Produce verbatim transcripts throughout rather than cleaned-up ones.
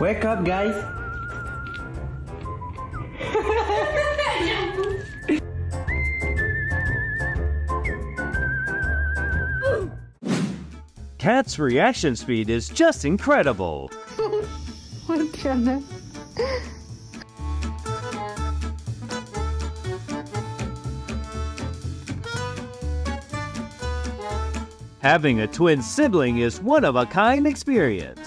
Wake up, guys! Cat's reaction speed is just incredible. What the other? Having a twin sibling is one of a kind experience.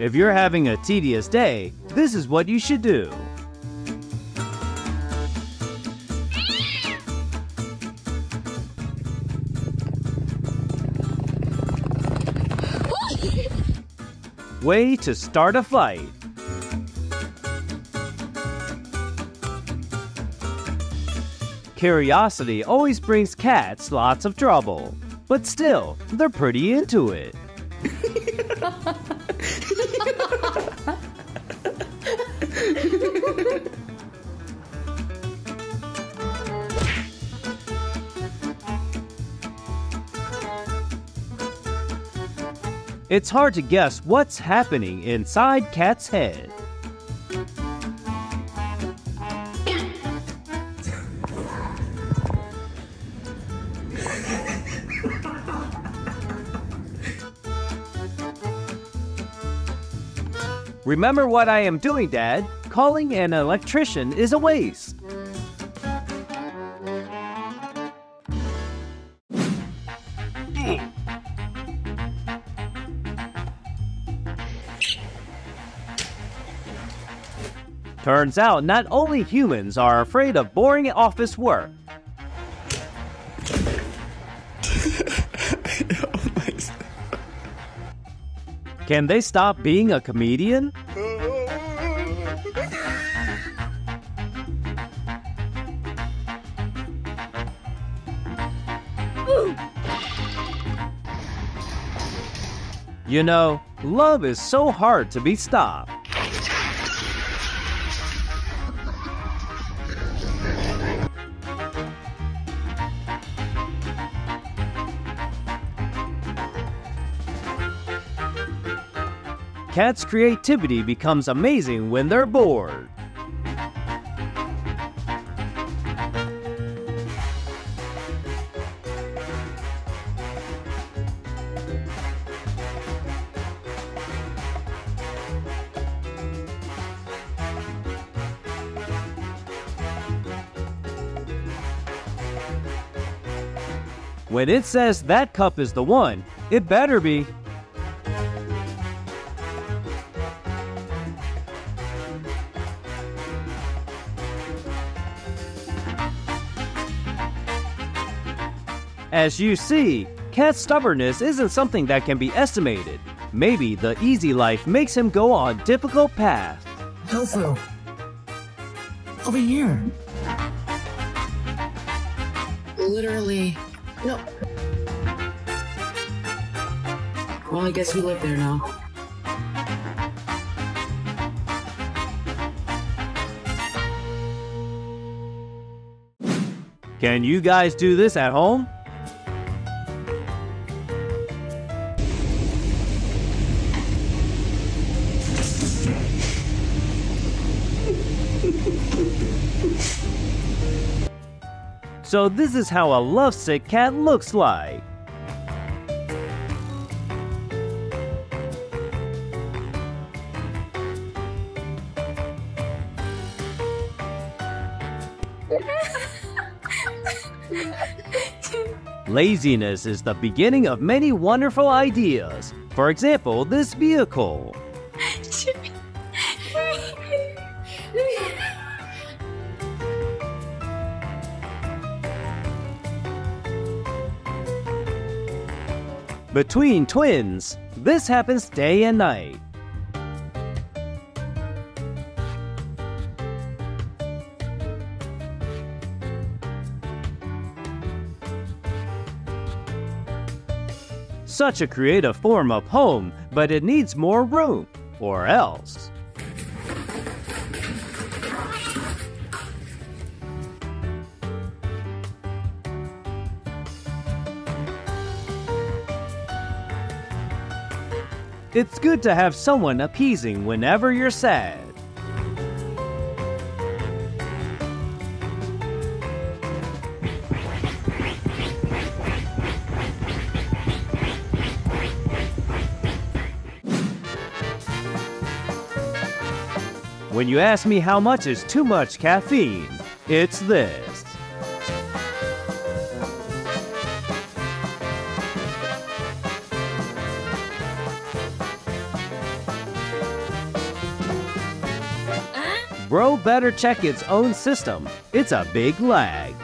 If you're having a tedious day, this is what you should do. Way to start a fight. Curiosity always brings cats lots of trouble, but still, they're pretty into it. It's hard to guess what's happening inside Cat's head. Remember what I am doing, Dad. Calling an electrician is a waste. Turns out not only humans are afraid of boring office work. Can they stop being a comedian? You know, love is so hard to be stopped. Cat's creativity becomes amazing when they're bored. When it says that cup is the one, it better be. As you see, Cat's stubbornness isn't something that can be estimated. Maybe the easy life makes him go on difficult paths. Tofu, over here. Literally, no. Well, I guess we live there now. Can you guys do this at home? So this is how a lovesick cat looks like. Laziness is the beginning of many wonderful ideas. For example, this vehicle. Between twins, this happens day and night. Such a creative form of home, but it needs more room, or else. It's good to have someone appeasing whenever you're sad. When you ask me how much is too much caffeine, it's this. Uh? Bro better check its own system. It's a big lag.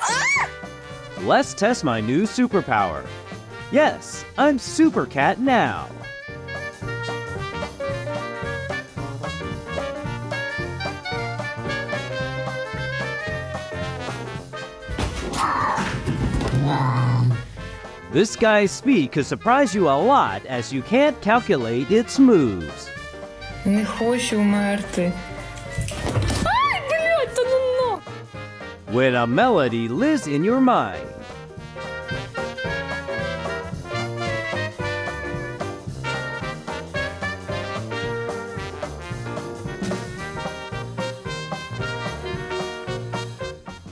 Uh? Let's test my new superpower. Yes, I'm Super Cat now. This guy's speed could surprise you a lot as you can't calculate its moves. Не хочу умерти. When a melody lives in your mind.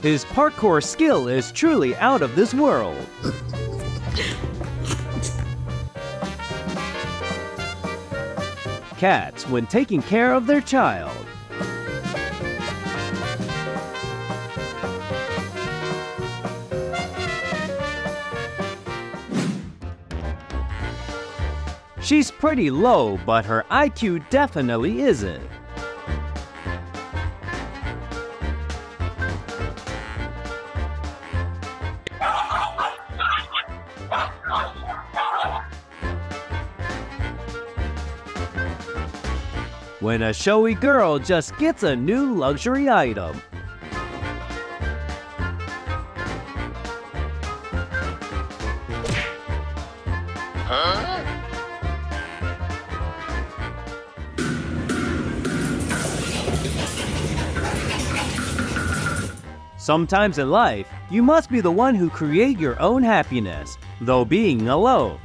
His parkour skill is truly out of this world. Cats when taking care of their child. She's pretty low, but her I Q definitely isn't. When a showy girl just gets a new luxury item. Huh? Sometimes in life, you must be the one who creates your own happiness, though being alone.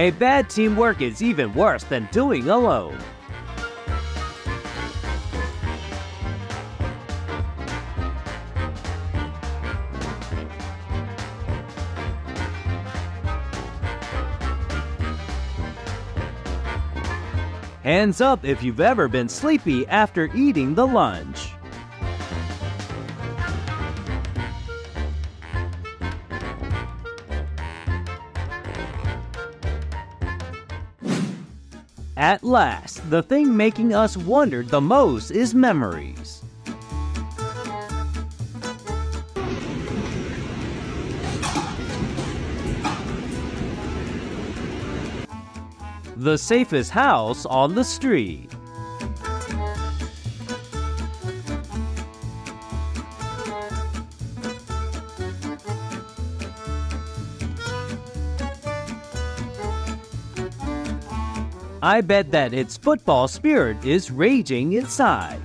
A bad teamwork is even worse than doing alone. Hands up if you've ever been sleepy after eating the lunch. At last, the thing making us wonder the most is memories. The safest house on the street. I bet that its football spirit is raging inside.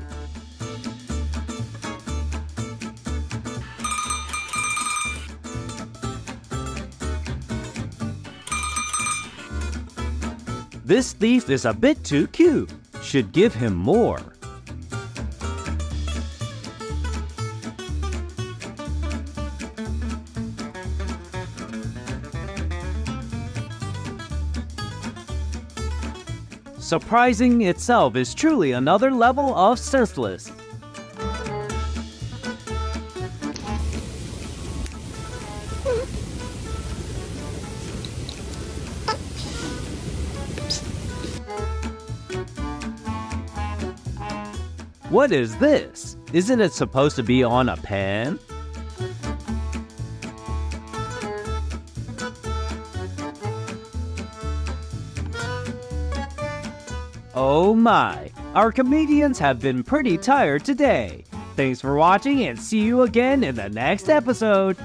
This thief is a bit too cute. Should give him more. Surprising itself is truly another level of senseless. What is this? Isn't it supposed to be on a pan? Oh my, our comedians have been pretty tired today. Thanks for watching and see you again in the next episode.